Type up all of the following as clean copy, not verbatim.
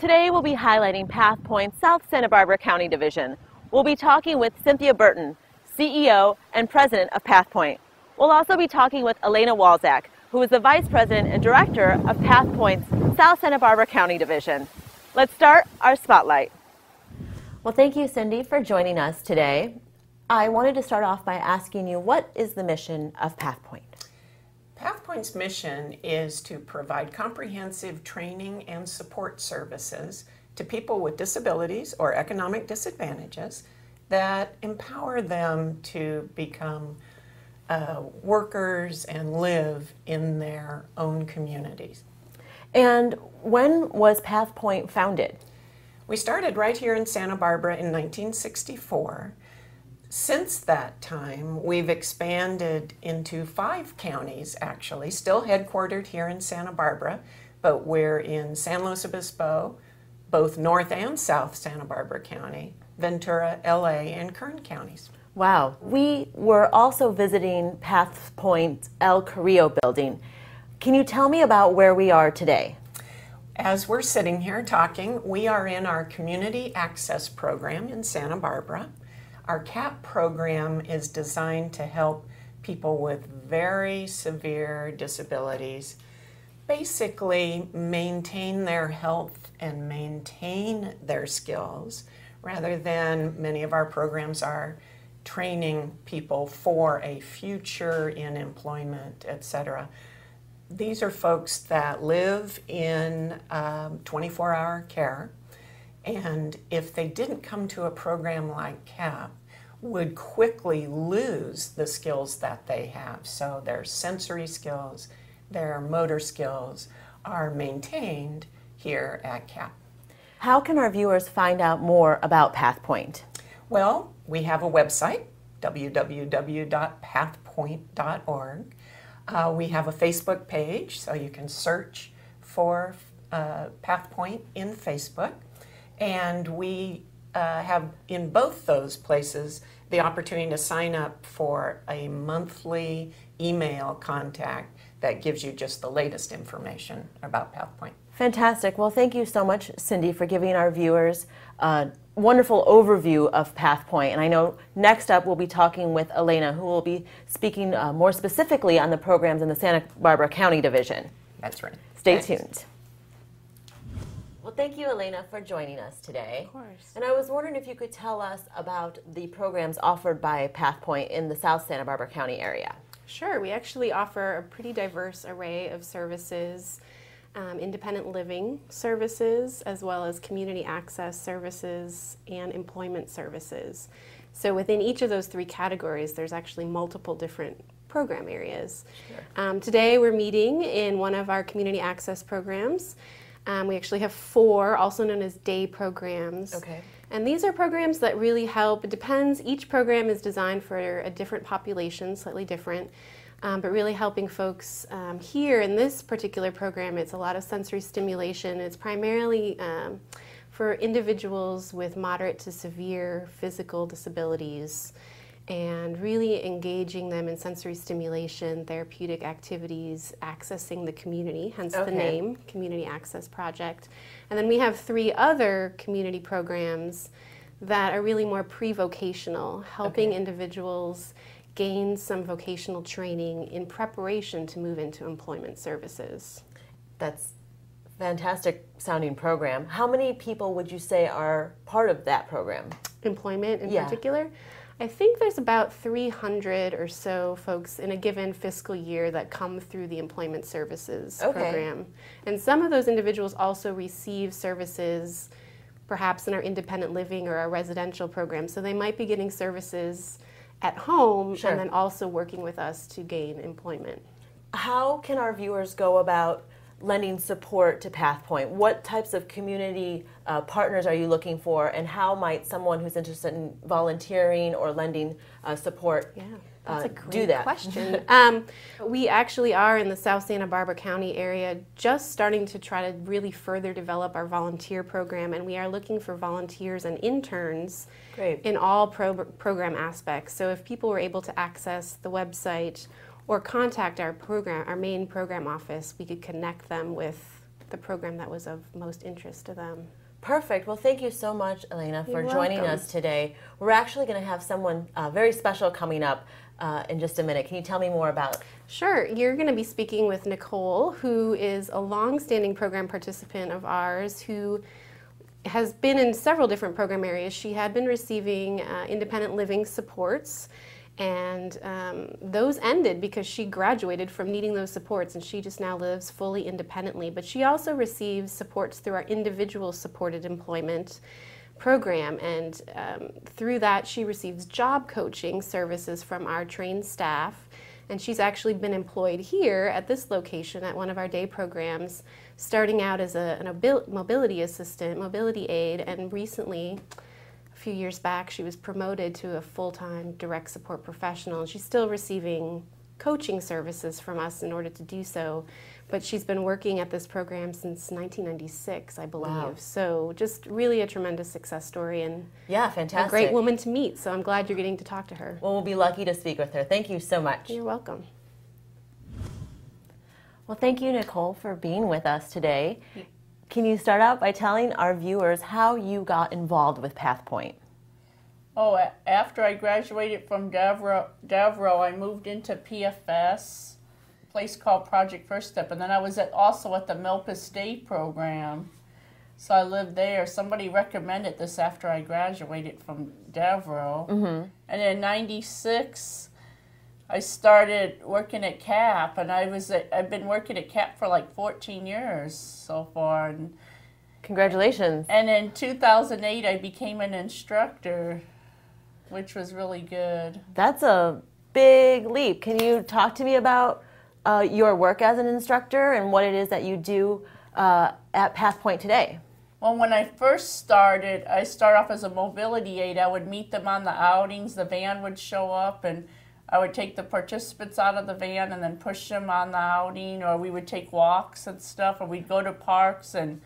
Today we'll be highlighting PathPoint South Santa Barbara County Division. We'll be talking with Cynthia Burton, CEO and President of PathPoint. We'll also be talking with Elena Walczak, who is the Vice President and Director of PathPoint's South Santa Barbara County Division. Let's start our spotlight. Well, thank you, Cindy, for joining us today. I wanted to start off by asking you, what is the mission of PathPoint? PathPoint's mission is to provide comprehensive training and support services to people with disabilities or economic disadvantages that empower them to become workers and live in their own communities. And when was PathPoint founded? We started right here in Santa Barbara in 1964. Since that time, we've expanded into 5 counties, actually, still headquartered here in Santa Barbara, but we're in San Luis Obispo, both North and South Santa Barbara County, Ventura, LA, and Kern counties. Wow. We were also visiting PathPoint El Carrillo building. Can you tell me about where we are today? As we're sitting here talking, we are in our Community Access Program in Santa Barbara. Our CAP program is designed to help people with very severe disabilities basically maintain their health and maintain their skills, rather than many of our programs are training people for a future in employment, etc. These are folks that live in 24-hour care, and if they didn't come to a program like CAP, would quickly lose the skills that they have. So their sensory skills, their motor skills are maintained here at CAP. How can our viewers find out more about PathPoint? Well, we have a website, www.pathpoint.org. We have a Facebook page, so you can search for PathPoint in Facebook. And we have in both those places the opportunity to sign up for a monthly email contact that gives you just the latest information about PathPoint. Fantastic. Well, thank you so much, Cindy, for giving our viewers a wonderful overview of PathPoint. And I know next up we'll be talking with Elena, who will be speaking more specifically on the programs in the Santa Barbara County Division. That's right. Stay tuned. Well, thank you, Elena, for joining us today. Of course. And I was wondering if you could tell us about the programs offered by PathPoint in the South Santa Barbara County area. Sure. We actually offer a pretty diverse array of services, independent living services, as well as community access services and employment services. So within each of those 3 categories, there's actually multiple different program areas. Sure. Today we're meeting in one of our community access programs. We actually have 4, also known as day programs. Okay. And these are programs that really help. It depends. Each program is designed for a different population, slightly different, but really helping folks here in this particular program. It's a lot of sensory stimulation. It's primarily for individuals with moderate to severe physical disabilities, and really engaging them in sensory stimulation, therapeutic activities, accessing the community, hence the name, Community Access Project. And then we have 3 other community programs that are really more pre-vocational, helping individuals gain some vocational training in preparation to move into employment services. That's a fantastic sounding program. How many people would you say are part of that program? Employment in particular? I think there's about 300 or so folks in a given fiscal year that come through the Employment Services Program. And some of those individuals also receive services perhaps in our independent living or our residential program. So they might be getting services at home and then also working with us to gain employment. How can our viewers go about lending support to PathPoint? What types of community partners are you looking for, and how might someone who's interested in volunteering or lending support do that? That's a great question. We actually are in the South Santa Barbara County area just starting to try to really further develop our volunteer program, and we are looking for volunteers and interns in all program aspects. So if people were able to access the website or contact our main program office, we could connect them with the program that was of most interest to them. Perfect. Well, thank you so much, Elena, for joining us today. We're actually going to have someone very special coming up in just a minute. Can you tell me more about? Sure. You're going to be speaking with Nicole, who is a long-standing program participant of ours who has been in several different program areas. She had been receiving independent living supports, and those ended because she graduated from needing those supports, and she just now lives fully independently. But she also receives supports through our individual supported employment program, and through that she receives job coaching services from our trained staff, and she's actually been employed here at this location at one of our day programs, starting out as a mobility assistant, mobility aide, and recently, few years back, she was promoted to a full-time direct support professional. She's still receiving coaching services from us in order to do so, but she's been working at this program since 1996, I believe. Wow. So just really a tremendous success story, and yeah, fantastic. A great woman to meet, so I'm glad you're getting to talk to her. Well, we'll be lucky to speak with her. Thank you so much. You're welcome. Well, thank you, Nicole, for being with us today. Can you start out by telling our viewers how you got involved with PathPoint? Oh, after I graduated from Davro, I moved into PFS, a place called Project First Step, and then I was also at the Milpas Day program, so I lived there. Somebody recommended this after I graduated from Davro, and in '96. I started working at CAP, and I've been working at CAP for like 14 years so far. And congratulations. And in 2008, I became an instructor, which was really good. That's a big leap. Can you talk to me about your work as an instructor and what it is that you do at PathPoint today? Well, when I first started, I started off as a mobility aide. I would meet them on the outings. The van would show up, and I would take the participants out of the van and then push them on the outing, or we would take walks and stuff, or we'd go to parks and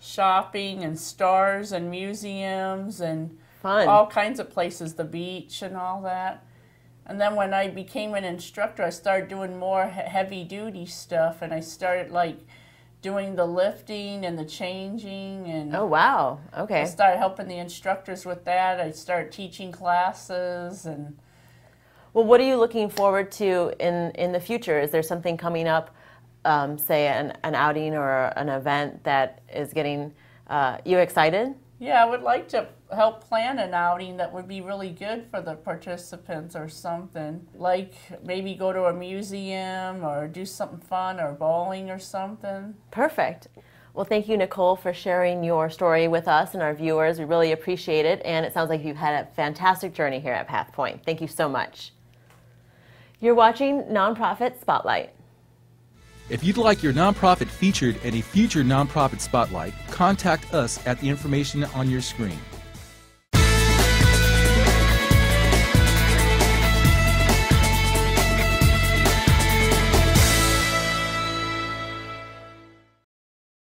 shopping and stores and museums and all kinds of places, the beach and all that. And then when I became an instructor, I started doing more heavy-duty stuff, and I started, like, doing the lifting and the changing. And oh, wow. Okay. I started helping the instructors with that. I started teaching classes and... Well, what are you looking forward to in the future? Is there something coming up, say an outing or an event that is getting you excited? Yeah, I would like to help plan an outing that would be really good for the participants or something. Like maybe go to a museum or do something fun or bowling or something. Perfect. Well, thank you, Nicole, for sharing your story with us and our viewers. We really appreciate it, and it sounds like you've had a fantastic journey here at PathPoint. Thank you so much. You're watching Nonprofit Spotlight. If you'd like your nonprofit featured in a future Nonprofit Spotlight, contact us at the information on your screen.